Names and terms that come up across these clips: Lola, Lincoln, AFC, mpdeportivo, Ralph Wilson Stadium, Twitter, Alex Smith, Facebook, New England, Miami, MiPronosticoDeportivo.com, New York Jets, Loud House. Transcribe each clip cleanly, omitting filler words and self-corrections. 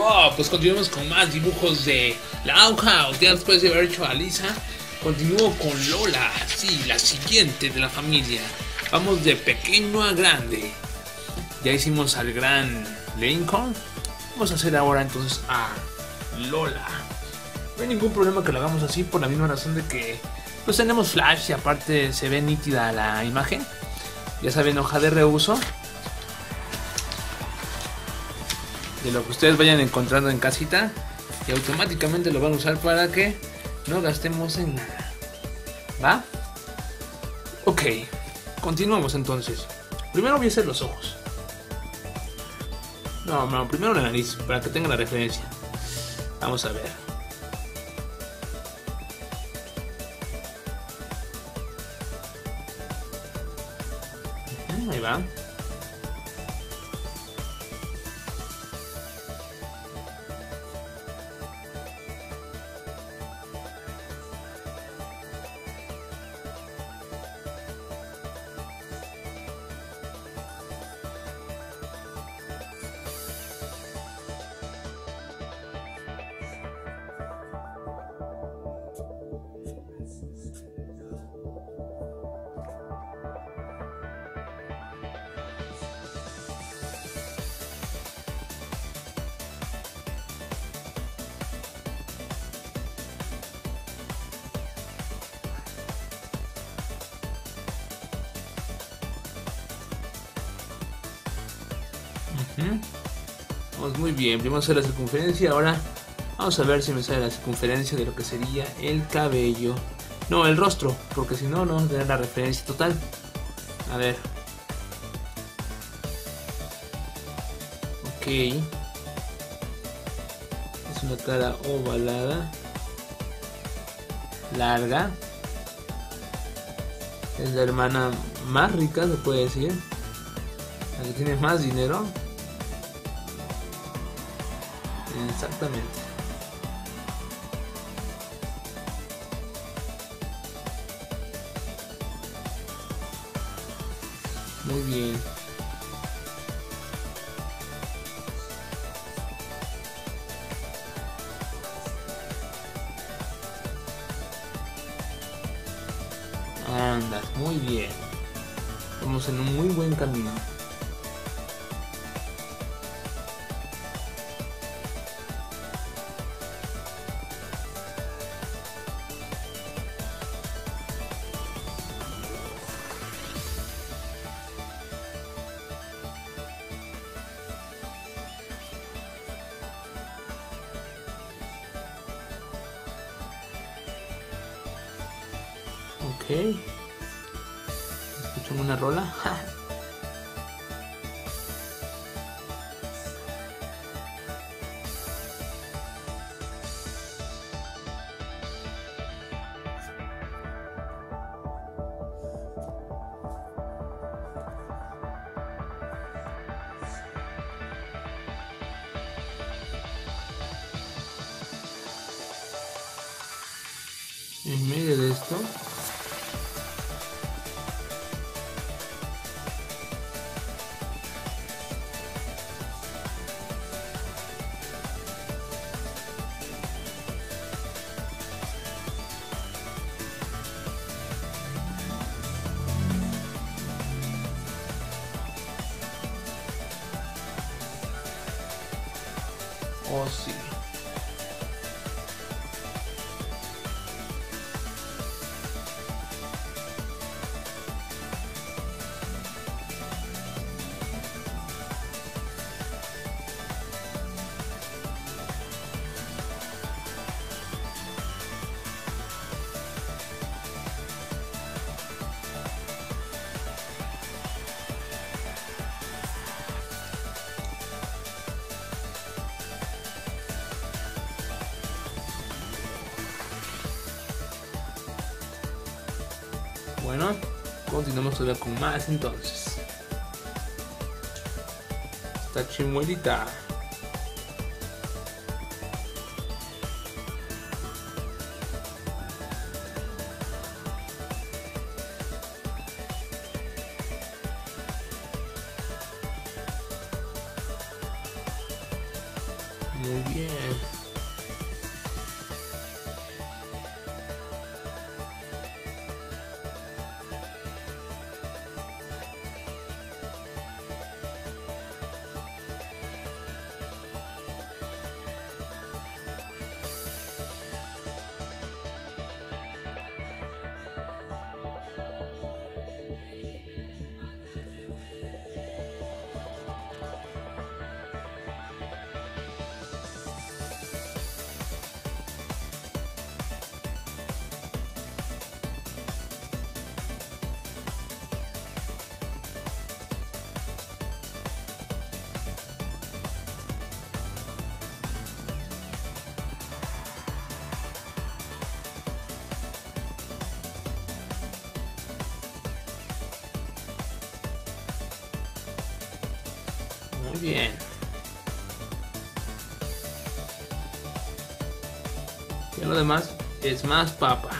Wow, pues continuamos con más dibujos de Loud House. Ya después de haber hecho a Lisa, continúo con Lola, sí, la siguiente de la familia. Vamos de pequeño a grande. Ya hicimos al gran Lincoln. Vamos a hacer ahora entonces a Lola. No hay ningún problema que lo hagamos así, por la misma razón de que pues tenemos flash y aparte se ve nítida la imagen. Ya saben, hoja de reuso, de lo que ustedes vayan encontrando en casita, y automáticamente lo van a usar para que no gastemos en nada, ¿va? Ok, continuamos entonces. Primero voy a hacer los ojos. No, primero la nariz, para que tengan la referencia. Vamos a ver. Ahí va. Vamos muy bien, primero hacer la circunferencia. Ahora vamos a ver si me sale la circunferencia de lo que sería el cabello, no, el rostro, porque si no, no vamos a tener la referencia total. A ver, ok, es una cara ovalada, larga, es la hermana más rica, se puede decir, la que tiene más dinero. Exactamente. Muy bien. Andas, muy bien. Vamos en un muy buen camino. Okay. Escuchamos una rola. En medio de esto. Oh, sí. Bueno, continuamos ahora con más entonces. Esta chimuelita. Muy bien. Bien. Y lo demás es más papa.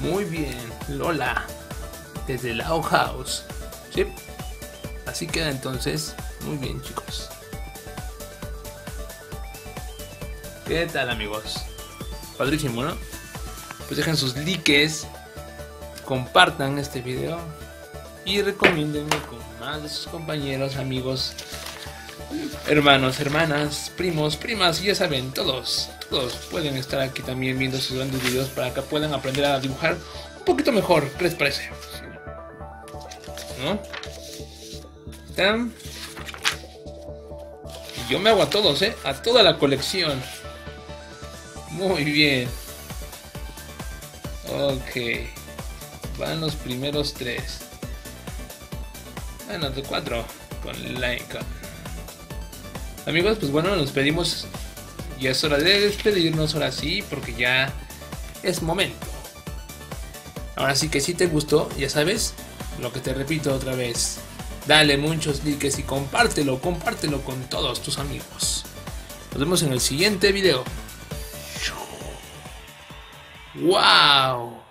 Muy bien, Lola, desde Loud House, ¿sí? Así queda entonces, muy bien chicos. ¿Qué tal amigos? Padrísimo, ¿no? Pues dejen sus likes, compartan este video y recomiéndenme con más de sus compañeros, amigos, hermanos, hermanas, primos, primas, ya saben, todos pueden estar aquí también viendo sus grandes videos para que puedan aprender a dibujar un poquito mejor. ¿Qué les parece? ¿No? ¿Están? Y yo me hago a todos, ¿eh? A toda la colección. Muy bien. Ok. Van los primeros tres. Bueno, de cuatro. Con Lincoln. Amigos, pues bueno, nos despedimos. Ya es hora de despedirnos, ahora sí, porque ya es momento. Ahora sí que si te gustó, ya sabes, lo que te repito otra vez. Dale muchos likes y compártelo con todos tus amigos. Nos vemos en el siguiente video. ¡Wow!